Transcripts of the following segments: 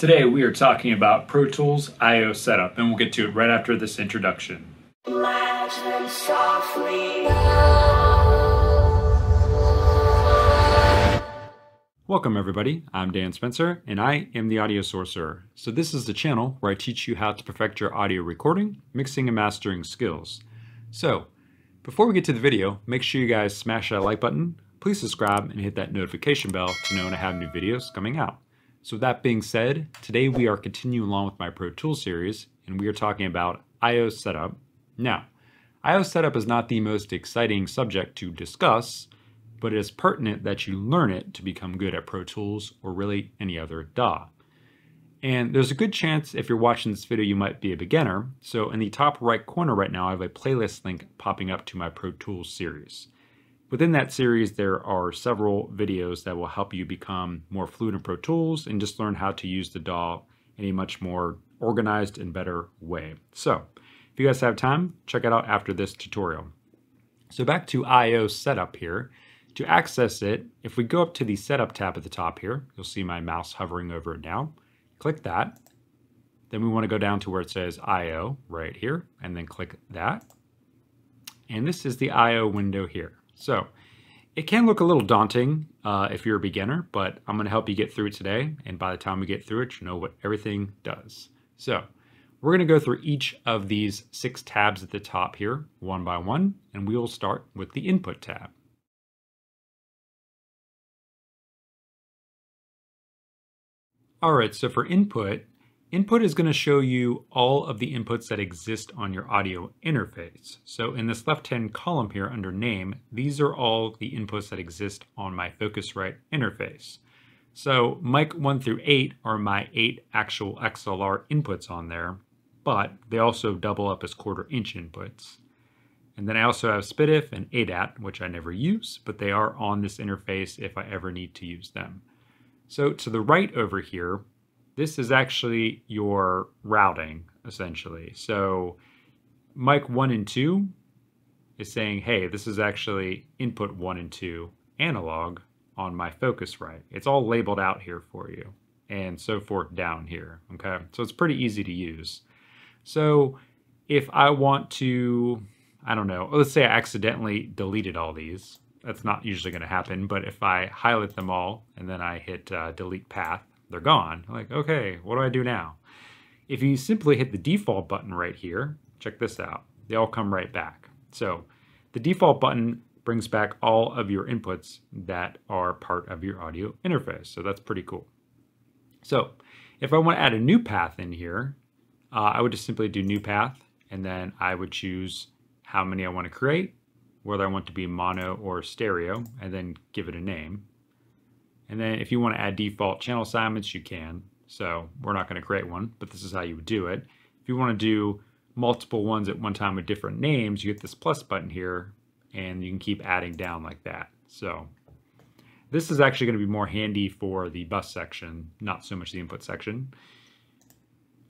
Today we are talking about Pro Tools I/O setup, and we'll get to it right after this introduction. Imagine softly. Welcome everybody, I'm Dan Spencer and I am the Audio Sorcerer. So this is the channel where I teach you how to perfect your audio recording, mixing and mastering skills. So before we get to the video, make sure you guys smash that like button, please subscribe and hit that notification bell to know when I have new videos coming out. So with that being said, today we are continuing along with my Pro Tools series and we are talking about I/O setup. Now, I/O setup is not the most exciting subject to discuss, but it is pertinent that you learn it to become good at Pro Tools or really any other DAW. And there's a good chance if you're watching this video you might be a beginner, so in the top right corner right now I have a playlist link popping up to my Pro Tools series. Within that series there are several videos that will help you become more fluent in Pro Tools and just learn how to use the DAW in a much more organized and better way. So if you guys have time, check it out after this tutorial. So back to I/O setup here. To access it, if we go up to the Setup tab at the top here, you'll see my mouse hovering over it now. Click that. Then we want to go down to where it says I/O right here, and then click that. And this is the I/O window here. So it can look a little daunting if you're a beginner, but I'm going to help you get through it today. And by the time we get through it, you know what everything does. So we're going to go through each of these 6 tabs at the top here, one by one, and we will start with the Input tab. All right, so for input, input is going to show you all of the inputs that exist on your audio interface. So in this left-hand column here under name, these are all the inputs that exist on my Focusrite interface. So mic 1 through 8 are my 8 actual XLR inputs on there, but they also double up as 1/4" inputs. And then I also have SPDIF and ADAT, which I never use, but they are on this interface if I ever need to use them. So to the right over here, this is actually your routing, essentially. So mic 1 and 2 is saying, hey, this is actually input 1 and 2 analog on my Focusrite. It's all labeled out here for you, and so forth down here, okay? So it's pretty easy to use. So if I want to, I don't know, let's say I accidentally deleted all these. That's not usually going to happen, but if I highlight them all and then I hit delete path, they're gone. I'm like, okay, what do I do now? If you simply hit the default button right here, check this out, they all come right back. So the default button brings back all of your inputs that are part of your audio interface. So that's pretty cool. So if I want to add a new path in here, I would just simply do new path, and then I would choose how many I want to create, whether I want to be mono or stereo, and then give it a name. And then if you want to add default channel assignments, you can. So we're not going to create one, but this is how you would do it. If you want to do multiple ones at one time with different names, you get this plus button here, and you can keep adding down like that. So this is actually going to be more handy for the bus section, not so much the input section.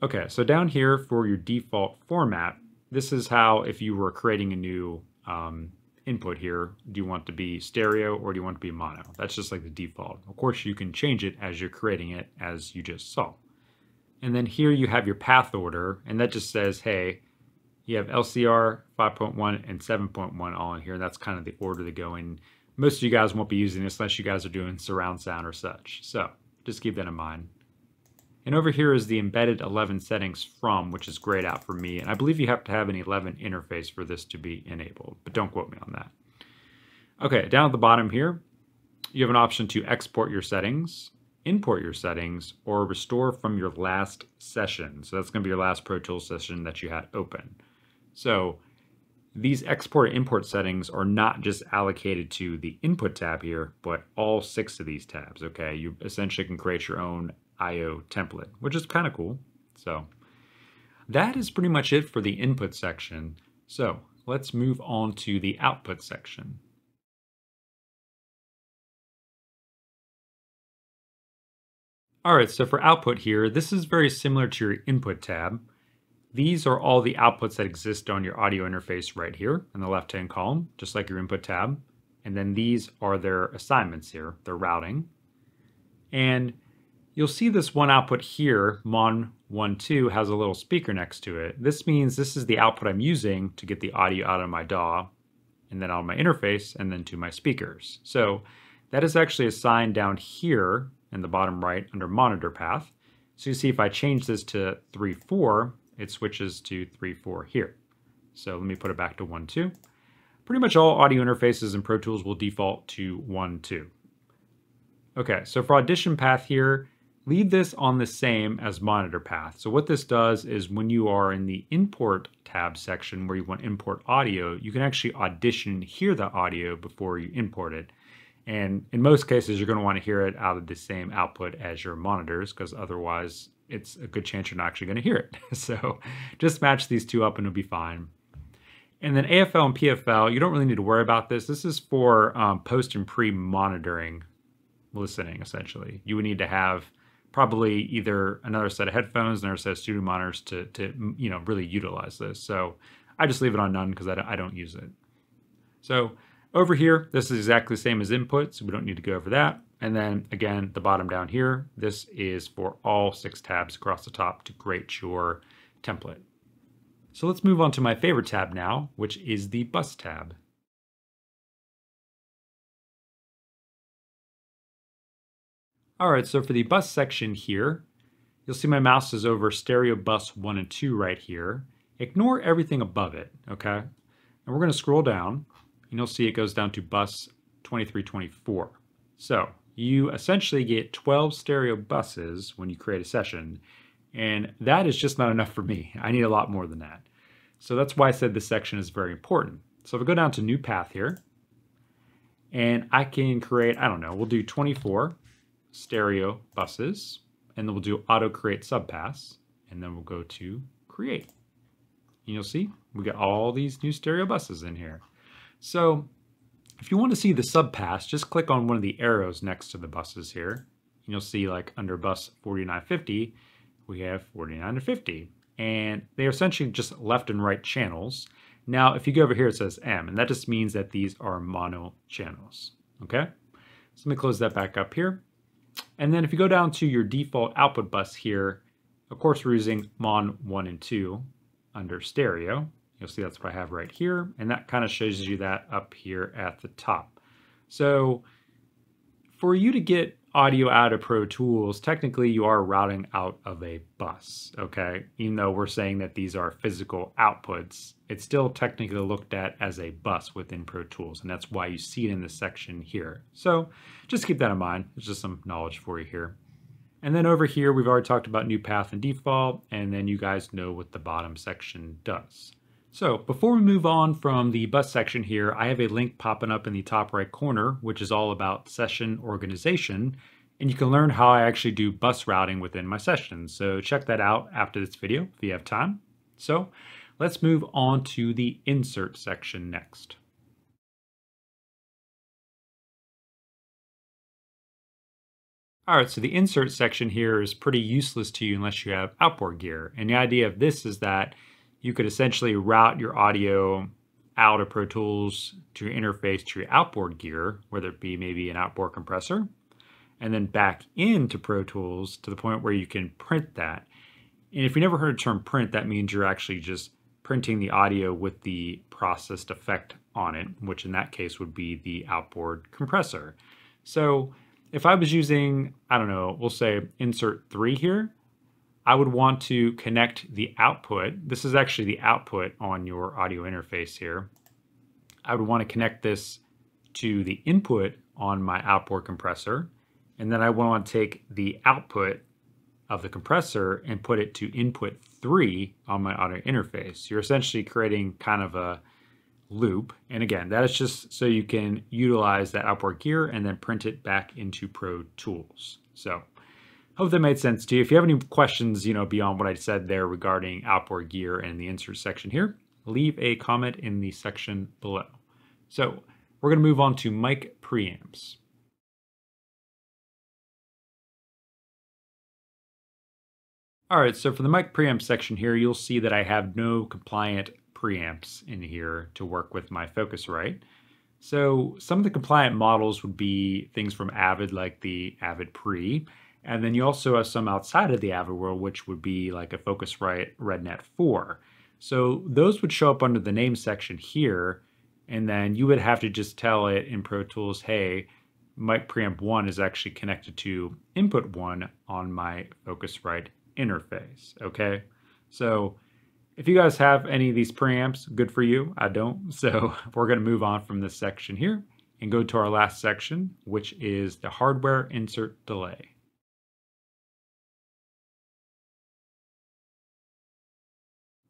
Okay, so down here for your default format, this is how if you were creating a new input here, do you want to be stereo or do you want to be mono? That's just like the default. Of course you can change it as you're creating it, as you just saw. And then here you have your path order, and that just says, hey, you have LCR 5.1 and 7.1 all in here. That's kind of the order to go in. Most of you guys won't be using this unless you guys are doing surround sound or such, so just keep that in mind. And over here is the embedded 11 settings from, which is grayed out for me. And I believe you have to have an 11 interface for this to be enabled, but don't quote me on that. Okay, down at the bottom here, you have an option to export your settings, import your settings, or restore from your last session. So that's going to be your last Pro Tools session that you had open. So these export and import settings are not just allocated to the input tab here, but all 6 of these tabs, okay? You essentially can create your own I/O template, which is kind of cool. So that is pretty much it for the input section. So let's move on to the output section. All right, so for output here, this is very similar to your input tab. These are all the outputs that exist on your audio interface right here in the left-hand column, just like your input tab. And then these are their assignments here, their routing. And you'll see this one output here, MON12, has a little speaker next to it. This means this is the output I'm using to get the audio out of my DAW, and then on my interface, and then to my speakers. So that is actually assigned down here in the bottom right under monitor path. So you see if I change this to 3.4, it switches to 3.4 here. So let me put it back to 1.2. Pretty much all audio interfaces in Pro Tools will default to 1.2. Okay, so for audition path here, leave this on the same as monitor path. So what this does is when you are in the import tab section where you want import audio, you can actually audition, hear the audio before you import it. And in most cases, you're going to want to hear it out of the same output as your monitors, because otherwise it's a good chance you're not actually going to hear it. So just match these two up and it'll be fine. And then AFL and PFL, you don't really need to worry about this. This is for post and pre-monitoring listening, essentially. You would need to have probably either another set of headphones, another set of studio monitors to you know, really utilize this. So I just leave it on none because I don't use it. So over here, this is exactly the same as input, so we don't need to go over that. And then again, the bottom down here, this is for all 6 tabs across the top to create your template. So let's move on to my favorite tab now, which is the bus tab. All right, so for the bus section here, you'll see my mouse is over stereo bus 1 and 2 right here. Ignore everything above it, okay? And we're gonna scroll down and you'll see it goes down to bus 2324. So you essentially get 12 stereo buses when you create a session, and that is just not enough for me. I need a lot more than that. So that's why I said this section is very important. So if I go down to new path here, and I can create, I don't know, we'll do 24. Stereo buses, and then we'll do auto create subpass, and then we'll go to create. And you'll see we got all these new stereo buses in here. So if you want to see the subpass, just click on one of the arrows next to the buses here, and you'll see like under bus 4950, we have 49 to 50, and they are essentially just left and right channels. Now, if you go over here, it says M, and that just means that these are mono channels. Okay, so let me close that back up here. And then if you go down to your default output bus here, of course we're using MON 1 and 2 under stereo. You'll see that's what I have right here. And that kind of shows you that up here at the top. So for you to get audio out of Pro Tools, technically you are routing out of a bus, okay? Even though we're saying that these are physical outputs, it's still technically looked at as a bus within Pro Tools, and that's why you see it in this section here. So just keep that in mind. It's just some knowledge for you here. And then over here, we've already talked about new path and default, and then you guys know what the bottom section does. So before we move on from the bus section here, I have a link popping up in the top right corner, which is all about session organization, and you can learn how I actually do bus routing within my sessions. So check that out after this video if you have time. So let's move on to the insert section next. All right, so the insert section here is pretty useless to you unless you have outboard gear. And the idea of this is that you could essentially route your audio out of Pro Tools to your interface to your outboard gear, whether it be maybe an outboard compressor, and then back into Pro Tools to the point where you can print that. And if you never heard the term print, that means you're actually just printing the audio with the processed effect on it, which in that case would be the outboard compressor. So if I was using, I don't know, we'll say insert 3 here, I would want to connect the output. This is actually the output on your audio interface here. I would want to connect this to the input on my outboard compressor. And then I want to take the output of the compressor and put it to input 3 on my audio interface. You're essentially creating kind of a loop. And again, that is just so you can utilize that outboard gear and then print it back into Pro Tools. So hope that made sense to you. If you have any questions, you know, beyond what I said there regarding outboard gear and the insert section here, leave a comment in the section below. So we're going to move on to mic preamps. All right, so for the mic preamp section here, you'll see that I have no compliant preamps in here to work with my Focusrite. So some of the compliant models would be things from Avid, like the Avid Pre. And then you also have some outside of the Avid world, which would be like a Focusrite RedNet 4. So those would show up under the name section here, and then you would have to just tell it in Pro Tools, hey, mic preamp 1 is actually connected to input 1 on my Focusrite interface, okay? So if you guys have any of these preamps, good for you, I don't. So we're gonna move on from this section here and go to our last section, which is the hardware insert delay.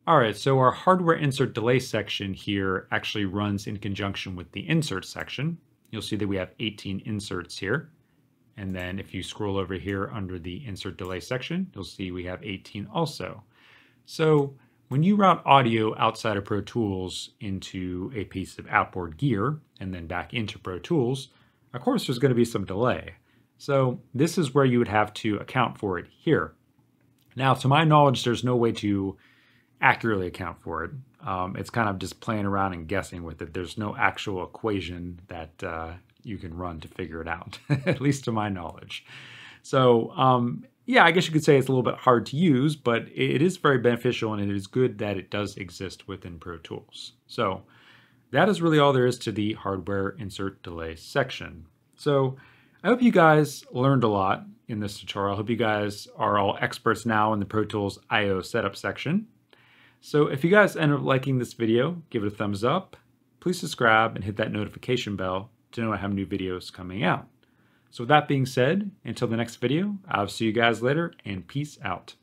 All right, so our hardware insert delay section here actually runs in conjunction with the insert section. You'll see that we have 18 inserts here. And then if you scroll over here under the insert delay section, you'll see we have 18 also. So when you route audio outside of Pro Tools into a piece of outboard gear and then back into Pro Tools, of course there's going to be some delay. So this is where you would have to account for it here. Now, to my knowledge, there's no way to accurately account for it. It's kind of just playing around and guessing with it. There's no actual equation that you can run to figure it out, at least to my knowledge. So yeah, I guess you could say it's a little bit hard to use, but it is very beneficial and it is good that it does exist within Pro Tools. So that is really all there is to the hardware insert delay section. So I hope you guys learned a lot in this tutorial. I hope you guys are all experts now in the Pro Tools I/O setup section. So if you guys end up liking this video, give it a thumbs up, please subscribe and hit that notification bell to know I have new videos coming out. So with that being said, until the next video, I'll see you guys later and peace out.